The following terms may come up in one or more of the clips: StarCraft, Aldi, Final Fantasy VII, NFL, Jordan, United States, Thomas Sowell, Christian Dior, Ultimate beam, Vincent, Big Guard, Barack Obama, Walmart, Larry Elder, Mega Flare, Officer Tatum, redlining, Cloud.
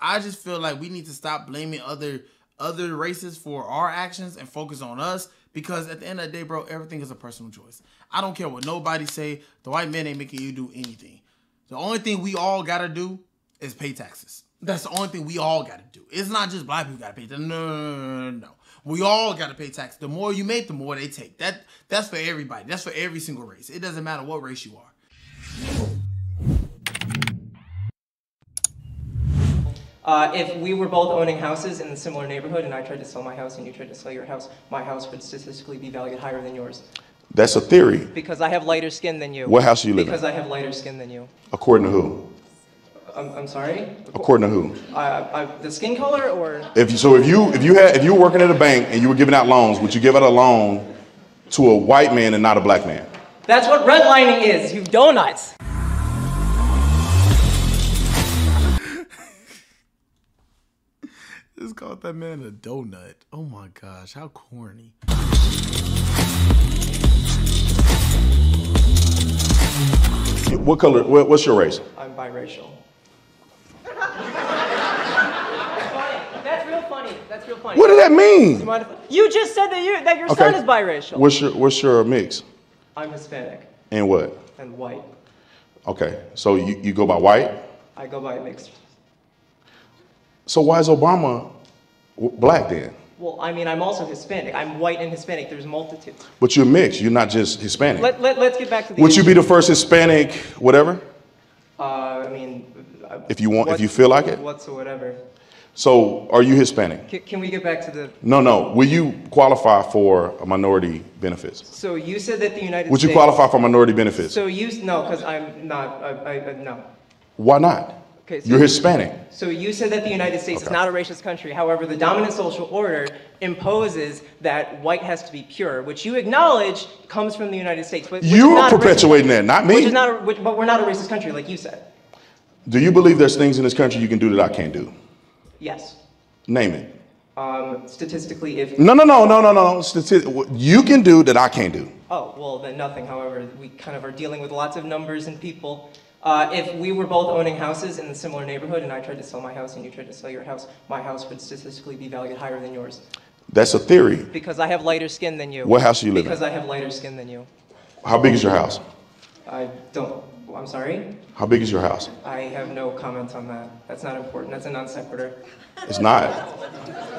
I just feel like we need to stop blaming other races for our actions and focus on us, because at the end of the day, bro, everything is a personal choice. I don't care what nobody say. The white man ain't making you do anything. The only thing we all gotta do is pay taxes. That's the only thing we all gotta do. It's not just black people gotta pay taxes. No. We all gotta pay taxes. The more you make, the more they take. That's for everybody. That's for every single race. It doesn't matter what race you are. If we were both owning houses in a similar neighborhood and I tried to sell my house and you tried to sell your house, my house would statistically be valued higher than yours. That's a theory. Because I have lighter skin than you. What house do you live in? Because I have lighter skin than you. According to who? I'm sorry? According to who? The skin color or? If you were working at a bank and you were giving out loans, would you give out a loan to a white man and not a black man? That's what redlining is, you donuts. Just called that man a donut. Oh my gosh, how corny. What color, what's your race? I'm biracial. That's real funny, that's real funny. What does that mean? You just said that, your son is biracial. What's your mix? I'm Hispanic. And what? And white. Okay, so you go by white? I go by mixed. So why is Obama black then? Well, I mean, I'm also Hispanic. I'm white and Hispanic. There's multitudes. But you're mixed. You're not just Hispanic. Let's get back to the issue. Would you be the first Hispanic whatever? I mean... if you want, if you feel like it? Whatsoever. So, are you Hispanic? Can we get back to the... No. Will you qualify for minority benefits? So, you said that the United States... Would you qualify for minority benefits? So, no, because I'm not... no. Why not? Okay, so you're Hispanic. So you said that the United States is not a racist country. However, the dominant social order imposes that white has to be pure, which you acknowledge comes from the United States. You're perpetuating that, not me. But we're not a racist country, like you said. Do you believe there's things in this country you can do that I can't do? Yes. Name it. Statistically, if... No. What you can do that I can't do. Oh, well, then nothing. However, we kind of are dealing with lots of numbers and people. If we were both owning houses in a similar neighborhood and I tried to sell my house and you tried to sell your house, my house would statistically be valued higher than yours. That's a theory. Because I have lighter skin than you. What house do you live in? Because I have lighter skin than you. How big is your house? I'm sorry? How big is your house? I have no comments on that. That's not important. That's a non sequitur. It's not.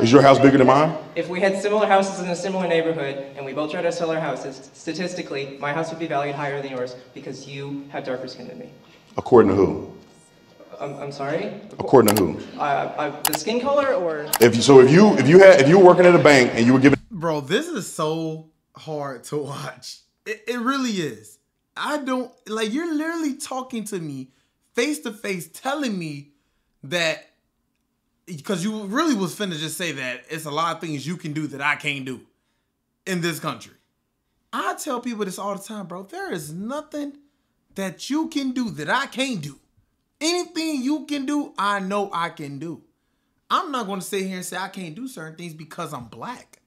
Is your house bigger than mine? If we had similar houses in a similar neighborhood and we both tried to sell our houses, statistically, my house would be valued higher than yours because you have darker skin than me. According to who? I'm sorry? According to who? The skin color or? If you were working at a bank and you were giving... Bro, this is so hard to watch. It really is. I don't... Like, you're literally talking to me face-to-face, telling me that... Because you really was finna just say that it's a lot of things you can do that I can't do in this country. I tell people this all the time, bro. There is nothing... that you can do that I can't do. Anything you can do, I know I can do. I'm not going to sit here and say I can't do certain things because I'm black.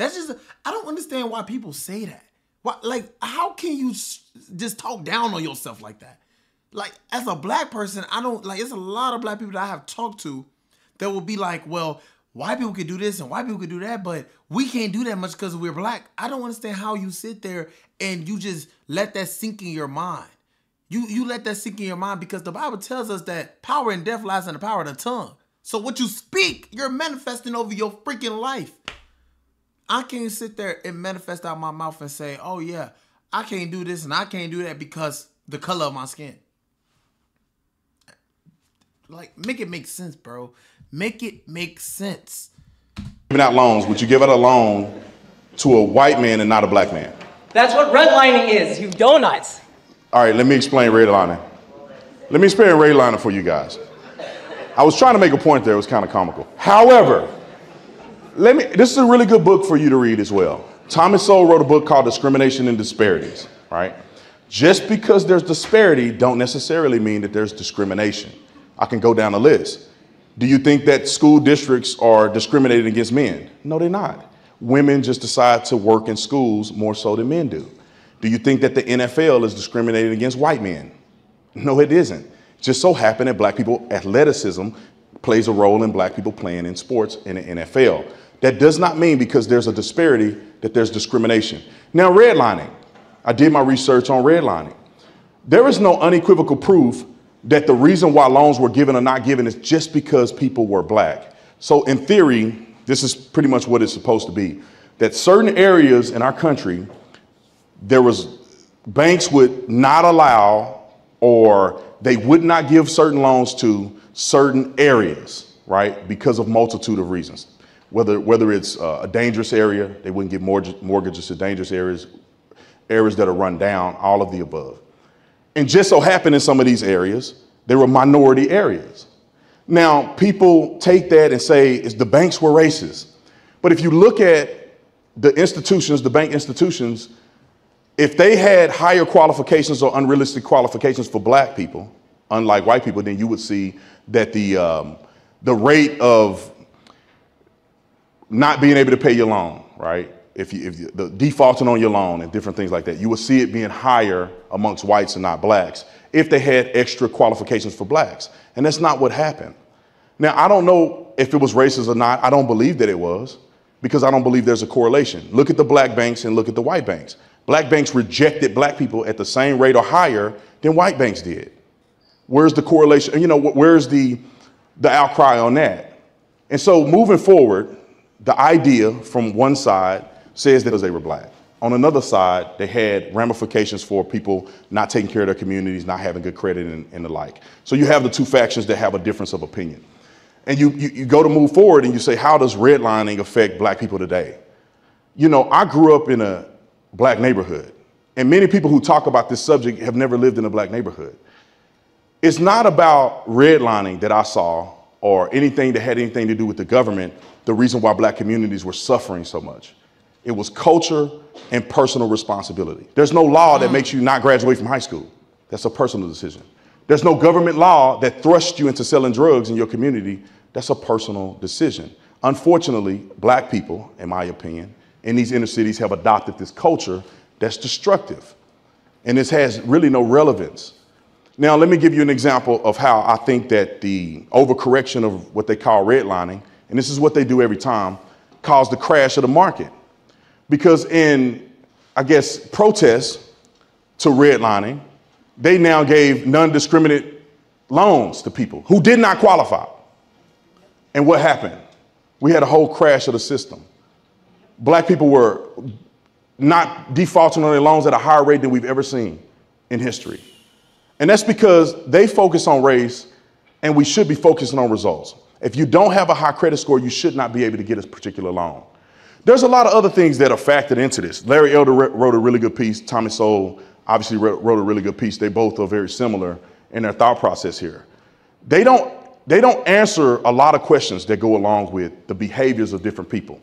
That's just, I don't understand why people say that. Why, like, how can you just talk down on yourself like that? Like, as a black person, I don't, like, it's a lot of black people that I have talked to that will be like, well, white people could do this and white people could do that, but we can't do that much because we're black. I don't understand how you sit there and you just let that sink in your mind. You let that sink in your mind because the Bible tells us that power and death lies in the power of the tongue. So what you speak, you're manifesting over your freaking life. I can't sit there and manifest out my mouth and say, oh yeah, I can't do this and I can't do that because the color of my skin. Like, make it make sense, bro. Make it make sense. Giving out loans, would you give out a loan to a white man and not a black man? That's what redlining is, you donuts. All right, let me explain redlining. Let me explain redlining for you guys. I was trying to make a point there. It was kind of comical. However, this is a really good book for you to read as well. Thomas Sowell wrote a book called Discrimination and Disparities, right? Just because there's disparity don't necessarily mean that there's discrimination. I can go down a list. Do you think that school districts are discriminated against men? No, they're not. Women just decide to work in schools more so than men do. Do you think that the NFL is discriminated against white men? No, it isn't. Just so happened that black people, athleticism, plays a role in black people playing in sports in the NFL. That does not mean because there's a disparity that there's discrimination. Now, redlining. I did my research on redlining. There is no unequivocal proof that the reason why loans were given or not given is just because people were black. So in theory, this is pretty much what it's supposed to be, that certain areas in our country, there was banks would not allow or they would not give certain loans to certain areas, right? Because of multitude of reasons, whether it's a dangerous area, they wouldn't give mortgages to dangerous areas that are run down, all of the above. And just so happened in some of these areas, they were minority areas. Now, people take that and say, it's the banks were racist. But if you look at the institutions, the bank institutions, if they had higher qualifications or unrealistic qualifications for black people, unlike white people, then you would see that the rate of not being able to pay your loan, right? If the defaulting on your loan and different things like that, you will see it being higher amongst whites and not blacks if they had extra qualifications for blacks. And that's not what happened. Now, I don't know if it was racist or not. I don't believe that it was because I don't believe there's a correlation. Look at the black banks and look at the white banks. Black banks rejected black people at the same rate or higher than white banks did. Where's the correlation? You know, where's the outcry on that? And so moving forward, the idea from one side says that they were black. On another side, they had ramifications for people not taking care of their communities, not having good credit and the like. So you have the two factions that have a difference of opinion. And you go to move forward and you say, how does redlining affect black people today? You know, I grew up in a black neighborhood, and many people who talk about this subject have never lived in a black neighborhood. It's not about redlining that I saw or anything that had anything to do with the government, the reason why black communities were suffering so much. It was culture and personal responsibility. There's no law that makes you not graduate from high school. That's a personal decision. There's no government law that thrusts you into selling drugs in your community. That's a personal decision. Unfortunately, black people, in my opinion, in these inner cities have adopted this culture that's destructive. And this has really no relevance. Now, let me give you an example of how I think that the overcorrection of what they call redlining, and this is what they do every time, caused the crash of the market. Because in, I guess, protest to redlining, they now gave non-discriminate loans to people who did not qualify. And what happened? We had a whole crash of the system. Black people were not defaulting on their loans at a higher rate than we've ever seen in history. And that's because they focus on race, and we should be focusing on results. If you don't have a high credit score, you should not be able to get a particular loan. There's a lot of other things that are factored into this. Larry Elder wrote a really good piece. Thomas Sowell obviously wrote a really good piece. They both are very similar in their thought process here. They don't answer a lot of questions that go along with the behaviors of different people,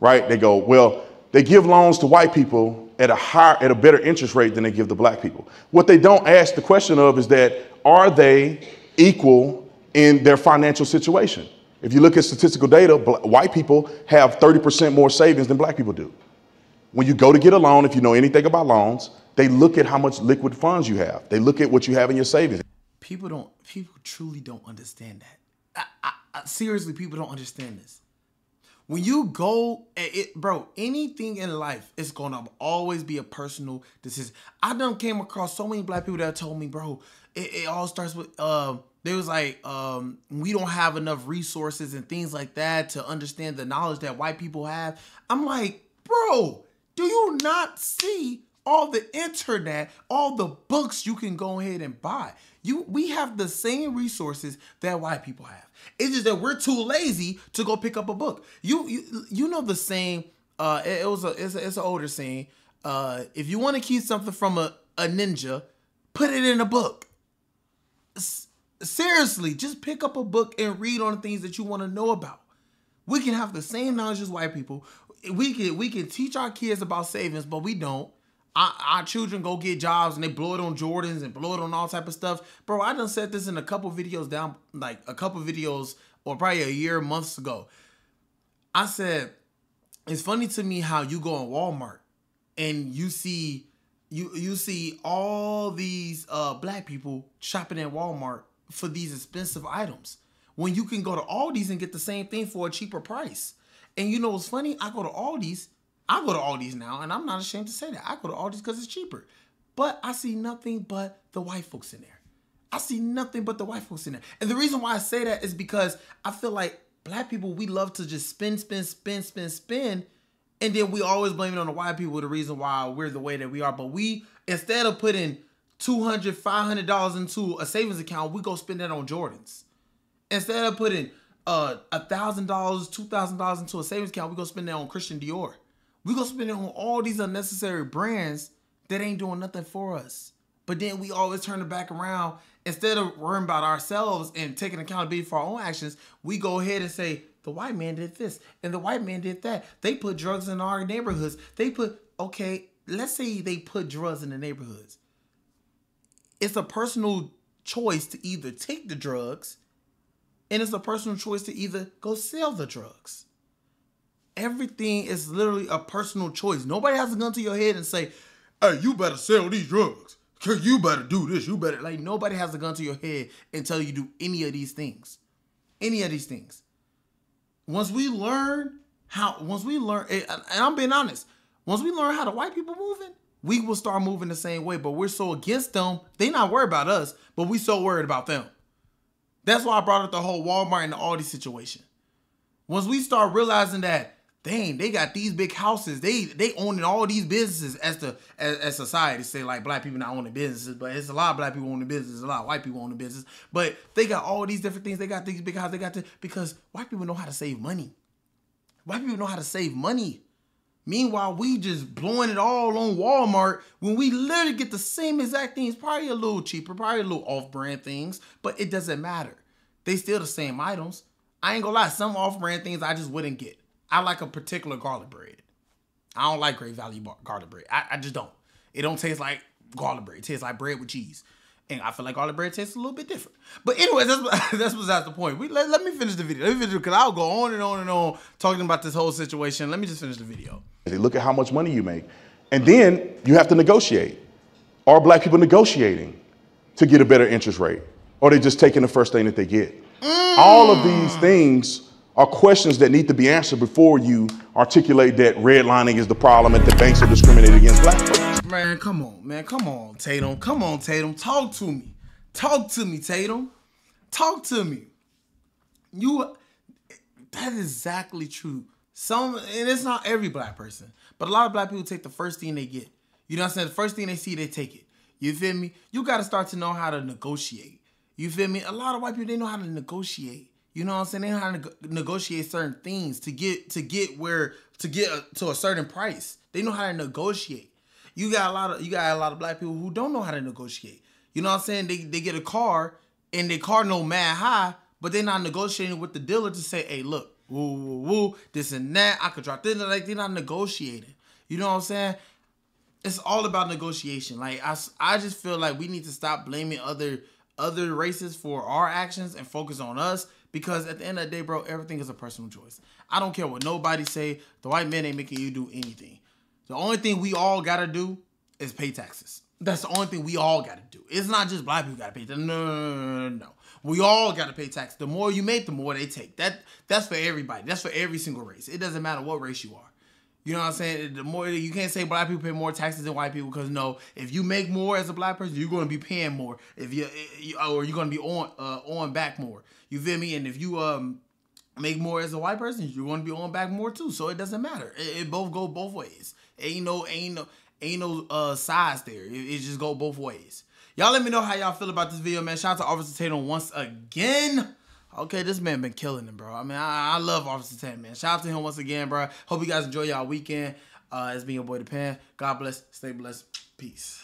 right? They go, well, they give loans to white people at a better interest rate than they give to black people. What they don't ask the question of is that, are they equal in their financial situation? If you look at statistical data, white people have 30% more savings than black people do. When you go to get a loan, if you know anything about loans, they look at how much liquid funds you have. They look at what you have in your savings. People truly don't understand that. Seriously, people don't understand this. When you go, bro, anything in life is gonna always be a personal decision. I done came across so many black people that told me, bro, it all starts with, they was like, we don't have enough resources and things like that to understand the knowledge that white people have. I'm like, bro, do you not see all the internet, all the books you can go ahead and buy? We have the same resources that white people have. It's just that we're too lazy to go pick up a book. You know the saying, it's an older saying. If you want to keep something from a ninja, put it in a book. Seriously, just pick up a book and read on the things that you want to know about. We can have the same knowledge as white people. We can teach our kids about savings, but we don't. Our children go get jobs and they blow it on Jordans and blow it on all type of stuff. Bro, I done said this in a couple videos down, like a couple videos or probably a year, months ago. I said, it's funny to me how you go in Walmart and you see all these black people shopping at Walmart for these expensive items. when you can go to Aldi's and get the same thing for a cheaper price. And you know what's funny? I go to Aldi's now, and I'm not ashamed to say that. I go to Aldi's because it's cheaper. But I see nothing but the white folks in there. I see nothing but the white folks in there. And the reason why I say that is because I feel like black people, we love to just spend. And then we always blame it on the white people, the reason why we're the way that we are. But we, instead of putting $200, $500 into a savings account, we go spend that on Jordans. Instead of putting $1,000, $2,000 into a savings account, we go spend that on Christian Dior. We go spend it on all these unnecessary brands that ain't doing nothing for us. But then we always turn it back around. Instead of worrying about ourselves and taking accountability for our own actions, we go ahead and say, the white man did this and the white man did that. They put drugs in our neighborhoods. They put, okay, let's say they put drugs in the neighborhoods. It's a personal choice to either take the drugs, and it's a personal choice to either go sell the drugs. Everything is literally a personal choice. Nobody has a gun to your head and say, hey, you better sell these drugs. You better do this. You better, like, nobody has a gun to your head and tell you do any of these things. Any of these things. Once we learn how, and I'm being honest, once we learn how the white people moving, we will start moving the same way. But we're so against them, they not worried about us, but we so worried about them. That's why I brought up the whole Walmart and the Aldi situation. Once we start realizing that, dang, they got these big houses, they owning all these businesses, as society say, like, black people not owning businesses, but it's a lot of black people owning businesses, a lot of white people owning business, but they got all these different things, they got these big houses, they got this, because white people know how to save money. White people know how to save money. Meanwhile, we just blowing it all on Walmart when we literally get the same exact things, probably a little cheaper, probably a little off-brand things, but it doesn't matter. They still the same items. I ain't gonna lie, some off-brand things I just wouldn't get. I like a particular garlic bread. I don't like Great Value garlic bread. I just don't. It don't taste like garlic bread. It tastes like bread with cheese. And I feel like garlic bread tastes a little bit different. But anyways, that's besides the point. Let me finish the video. Let me finish, because I'll go on and on and on talking about this whole situation. Let me just finish the video. Look at how much money you make. And then you have to negotiate. Are black people negotiating to get a better interest rate? Or are they just taking the first thing that they get? All of these things are questions that need to be answered before you articulate that redlining is the problem and that banks are discriminating against black folks. Man, come on, Tatum. Come on, Tatum. Talk to me. Talk to me, Tatum. Talk to me. That is exactly true. And it's not every black person, but a lot of black people take the first thing they get. You know what I'm saying? The first thing they see, they take it. You feel me? You got to start to know how to negotiate. You feel me? A lot of white people, they know how to negotiate. You know what I'm saying? They know how to negotiate certain things to get to a certain price. They know how to negotiate. You got a lot of black people who don't know how to negotiate. You know what I'm saying? They get a car and their car no mad high, but they're not negotiating with the dealer to say, hey, look, woo, woo, woo, this and that. I could drop this. Like, they're not negotiating. You know what I'm saying? It's all about negotiation. Like, I just feel like we need to stop blaming other races for our actions and focus on us. Because at the end of the day, bro, everything is a personal choice. I don't care what nobody say. The white man ain't making you do anything. The only thing we all got to do is pay taxes. That's the only thing we all got to do. It's not just black people got to pay taxes. No, no, no, no. We all got to pay taxes. The more you make, the more they take. That's for everybody. That's for every single race. It doesn't matter what race you are. You know what I'm saying? The more, you can't say black people pay more taxes than white people, because no, if you make more as a black person, you're going to be paying more. If you're going to be on back more. You feel me? And if you make more as a white person, you're going to be on back more too. So it doesn't matter. It both go both ways. Ain't no size there. It just go both ways. Y'all let me know how y'all feel about this video, man. Shout out to Officer Tatum once again. Okay, this man been killing him, bro. I mean, I love Officer Tatum, man. Shout out to him once again, bro. Hope you guys enjoy y'all weekend. It's been your boy, The Pan. God bless. Stay blessed. Peace.